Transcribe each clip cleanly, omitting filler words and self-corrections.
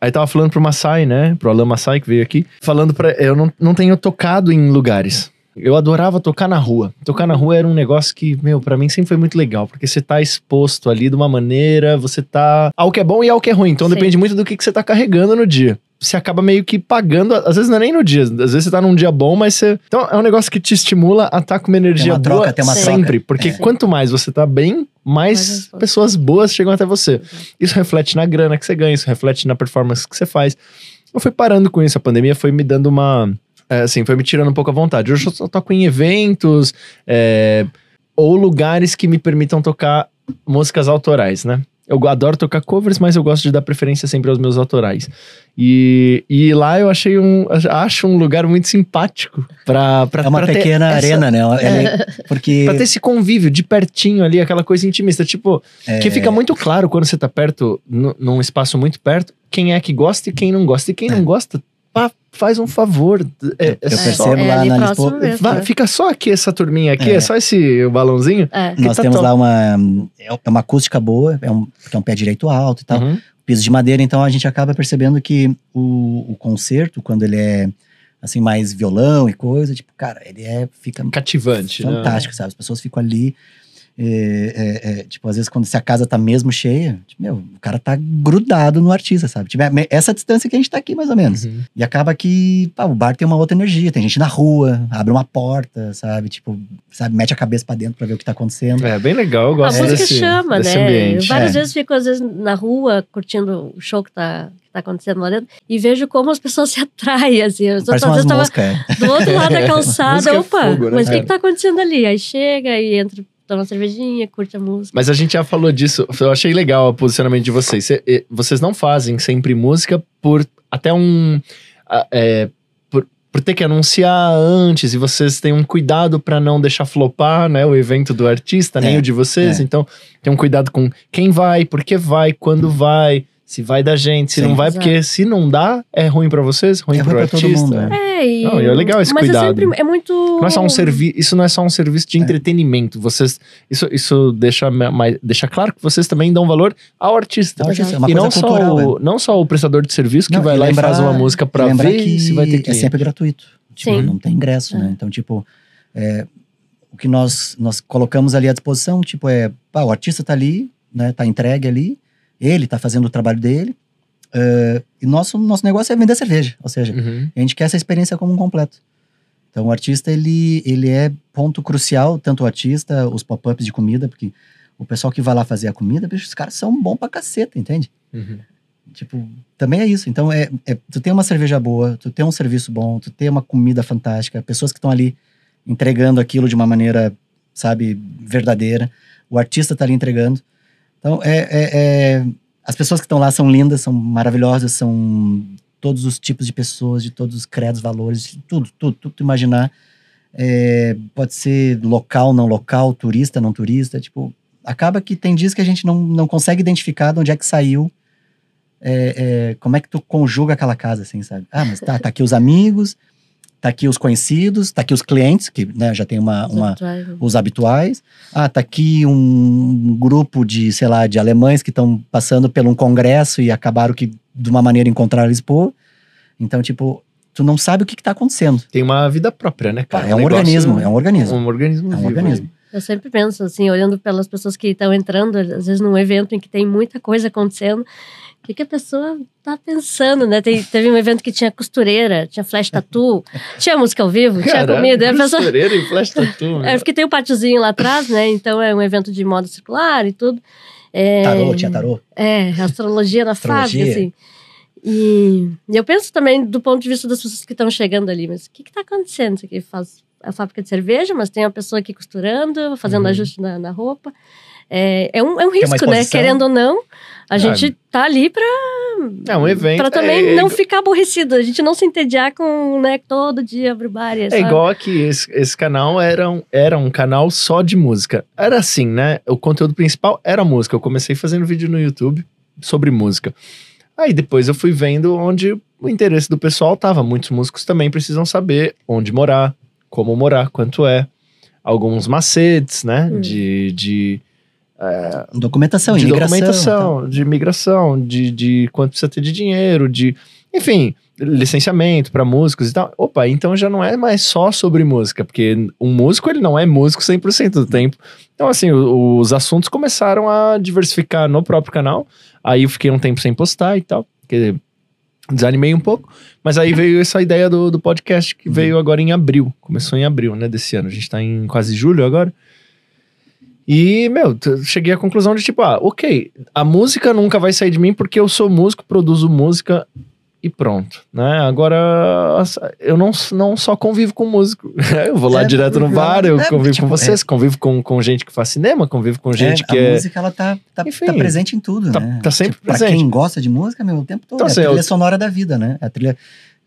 Aí tava falando pro Maasai, né? Pro Alan Maasai que veio aqui. Falando pra... Eu não tenho tocado em lugares. Eu adorava tocar na rua. Tocar na rua era um negócio que, meu, pra mim sempre foi muito legal. Porque você tá exposto ali de uma maneira, você tá... Ao que é bom e ao que é ruim. Então depende muito do que você tá carregando no dia. Você acaba meio que pagando, às vezes não é nem no dia, às vezes você tá num dia bom, mas você... Então é um negócio que te estimula a estar com uma energia boa sempre, porque quanto mais você tá bem, mais pessoas boas chegam até você. Isso reflete na grana que você ganha, isso reflete na performance que você faz. Eu fui parando com isso, a pandemia foi me dando uma... assim, foi me tirando um pouco a vontade. Hoje eu só toco em eventos, ou lugares que me permitam tocar músicas autorais, né? Eu adoro tocar covers, mas eu gosto de dar preferência sempre aos meus autorais. E lá eu achei acho um lugar muito simpático pra é uma pra pequena ter arena, essa, né? Porque... Pra ter esse convívio de pertinho ali, aquela coisa intimista. Tipo, que fica muito claro quando você tá perto, num espaço muito perto, quem é que gosta e quem não gosta. E quem não gosta, pá, faz um favor. Eu percebo lá na LISPOA. Fica só aqui essa turminha aqui, só esse balãozinho. Nós temos lá uma acústica boa, porque é um pé direito alto e tal. Piso de madeira, então a gente acaba percebendo que o concerto, quando ele é assim, mais violão e coisa, tipo, cara, ele fica cativante. Fantástico, né? Sabe? As pessoas ficam ali. Tipo, às vezes quando a casa tá mesmo cheia, tipo, meu, o cara tá grudado no artista, sabe? Tipo, essa distância que a gente tá aqui, mais ou menos. E acaba que, pá, o bar tem uma outra energia. Tem gente na rua, abre uma porta, sabe? Tipo, sabe? Mete a cabeça pra dentro pra ver o que tá acontecendo. É bem legal, eu gosto desse ambiente. A música chama, né? Eu várias vezes fico, às vezes, na rua, curtindo o show que tá acontecendo lá dentro, e vejo como as pessoas se atraem, assim. As outras vezes do outro lado da calçada, opa, é fogo, né? Mas o que tá acontecendo ali? Aí chega e entra... Toma uma cervejinha, curte a música. Mas a gente já falou disso. Eu achei legal o posicionamento de vocês. Vocês não fazem sempre música por até por ter que anunciar antes. E vocês têm um cuidado pra não deixar flopar, né? O evento do artista, nem o de vocês. Então, tem um cuidado com quem vai, por que vai, quando vai. Se vai da gente, se não vai, porque se não dá, é ruim pra vocês, ruim pro artista. Todo mundo, não, e é legal esse cuidado. Mas é muito... Isso não é só um serviço de entretenimento. Vocês, isso deixa claro que vocês também dão valor ao artista. É uma coisa cultural, não só o prestador de serviço que vai lá e faz uma música pra ver se vai ter que... É sempre gratuito. Tipo, não tem ingresso, né? Então, tipo, o que nós colocamos ali à disposição, tipo, o artista tá ali, né? Tá entregue ali. Ele tá fazendo o trabalho dele. E nosso negócio é vender cerveja. Ou seja, a gente quer essa experiência como um completo. Então o artista, ele é ponto crucial. Tanto o artista, os pop-ups de comida. Porque o pessoal que vai lá fazer a comida, bicho, os caras são bons pra caceta, entende? Tipo, também é isso. Então tu tem uma cerveja boa, tu tem um serviço bom, tu tem uma comida fantástica. Pessoas que estão ali entregando aquilo de uma maneira, sabe, verdadeira. O artista tá ali entregando. Então, as pessoas que estão lá são lindas, são maravilhosas, são todos os tipos de pessoas, de todos os credos, valores, tudo tu imaginar. Pode ser local, não local, turista, não turista. Tipo, acaba que tem dias que a gente não consegue identificar de onde é que saiu, como é que tu conjuga aquela casa, assim, sabe? Ah, mas tá aqui os amigos, tá aqui os conhecidos, tá aqui os clientes, que né, já tem os habituais. Ah, tá aqui um grupo de, sei lá, de alemães que estão passando por um congresso e acabaram que, de uma maneira, encontraram a LISPOA. Então, tipo, tu não sabe o que tá acontecendo. Tem uma vida própria, né, cara? É um organismo, é um organismo. Eu sempre penso, assim, olhando pelas pessoas que estão entrando, às vezes num evento em que tem muita coisa acontecendo, o que a pessoa tá pensando, né? Teve um evento que tinha costureira, tinha flash tattoo, tinha música ao vivo, tinha comida. Costureira e flash tattoo. Porque tem um pátiozinho lá atrás, né? Então é um evento de moda circular e tudo. Tarô, tinha tarô. Astrologia na fábrica, assim. E eu penso também do ponto de vista das pessoas que estão chegando ali, mas o que tá acontecendo? Isso aqui faz a fábrica de cerveja, mas tem uma pessoa aqui costurando, fazendo ajuste na roupa. É um risco, né? Querendo ou não, a gente tá ali pra... É um evento. Pra também não ficar aborrecido. A gente não se entediar com, né, todo dia abrir bar. É igual que esse canal era um canal só de música. Era assim, né? O conteúdo principal era música. Eu comecei fazendo vídeo no YouTube sobre música. Aí depois eu fui vendo onde o interesse do pessoal tava. Muitos músicos também precisam saber onde morar, como morar, quanto é. Alguns macetes, né? De documentação, de imigração. Documentação, de imigração, de quanto precisa ter de dinheiro, de... Enfim, licenciamento para músicos e tal. Opa, então já não é mais só sobre música, porque um músico, ele não é músico 100% do tempo. Então, assim, os assuntos começaram a diversificar no próprio canal. Aí eu fiquei um tempo sem postar e tal, porque desanimei um pouco. Mas aí veio essa ideia do podcast, que veio agora em abril. Começou em abril, né, desse ano. A gente tá em quase julho agora. E, meu, cheguei à conclusão de tipo, ok, a música nunca vai sair de mim porque eu sou músico, produzo música... E pronto, né? Agora eu não só convivo com músico. Eu vou lá direto no bar, eu convivo com vocês, convivo com gente que faz cinema, convivo com gente que é... A música, ela tá presente em tudo, né? Tá sempre presente. Pra quem gosta de música, meu, o tempo todo. É a trilha sonora da vida, né? A trilha...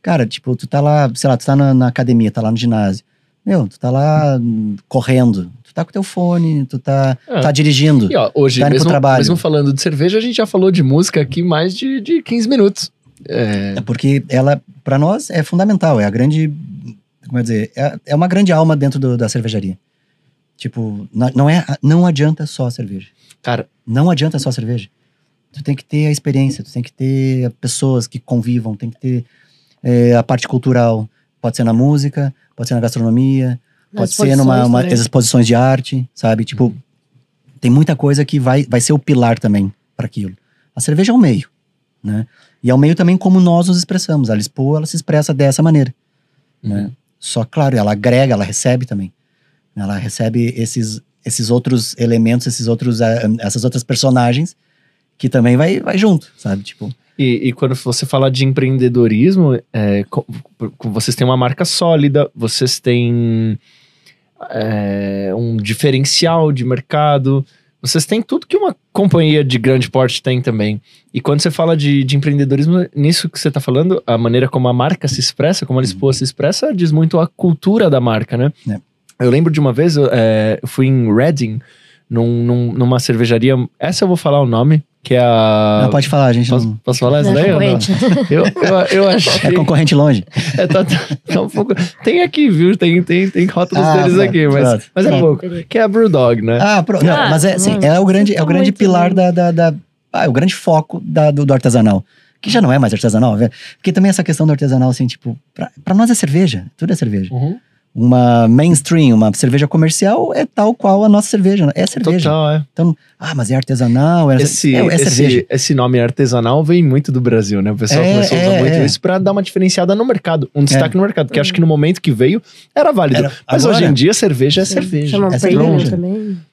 Cara, tipo, tu tá lá, sei lá, tu tá na academia, tá lá no ginásio. Meu, tu tá lá correndo... Tá com teu fone, tu tá dirigindo. E ó, hoje, tá indo pro trabalho. Mesmo falando de cerveja, a gente já falou de música aqui mais de 15 minutos. É porque ela, pra nós, é fundamental. É a grande, como eu dizer, é uma grande alma dentro da cervejaria. Tipo, não adianta só a cerveja. Cara, não adianta só a cerveja. Tu tem que ter a experiência, tu tem que ter pessoas que convivam, tem que ter a parte cultural. Pode ser na música, pode ser na gastronomia... Pode ser as exposições de arte, sabe? Tipo, tem muita coisa que vai ser o pilar também para aquilo. A cerveja é o meio, né? E é o meio também como nós nos expressamos. A LISPOA, ela se expressa dessa maneira, né? Só, claro, ela agrega, ela recebe também. Ela recebe esses outros elementos, essas outras personagens que também vai junto, sabe? Tipo... E quando você fala de empreendedorismo, vocês têm uma marca sólida, vocês têm... um diferencial de mercado. Vocês têm tudo que uma companhia de grande porte tem também. E quando você fala de empreendedorismo, nisso que você está falando, a maneira como a marca se expressa, como a LISPOA se expressa, diz muito a cultura da marca, né? Eu lembro de uma vez, eu fui em Reading, numa cervejaria, essa eu vou falar o nome, que é a... Não, pode falar, a gente não... Posso falar essa daí? Eu achei... É concorrente longe. Tá um pouco... Tem aqui, viu? Tem rótulos deles aqui, mas é pouco. Que é a BrewDog, né? Não, mas é assim, é o grande pilar o grande foco do artesanal. Que já não é mais artesanal, porque também essa questão do artesanal, assim, tipo... Pra nós é cerveja, tudo é cerveja. Uma mainstream, uma cerveja comercial é tal qual a nossa cerveja. É cerveja. Total, Então, mas é artesanal, cerveja. Esse nome artesanal vem muito do Brasil, né? O pessoal começou a usar muito isso pra dar uma diferenciada no mercado. Um destaque no mercado, que acho que no momento que veio era válido. Mas agora, hoje em dia, cerveja é cerveja. Chama cerveja também.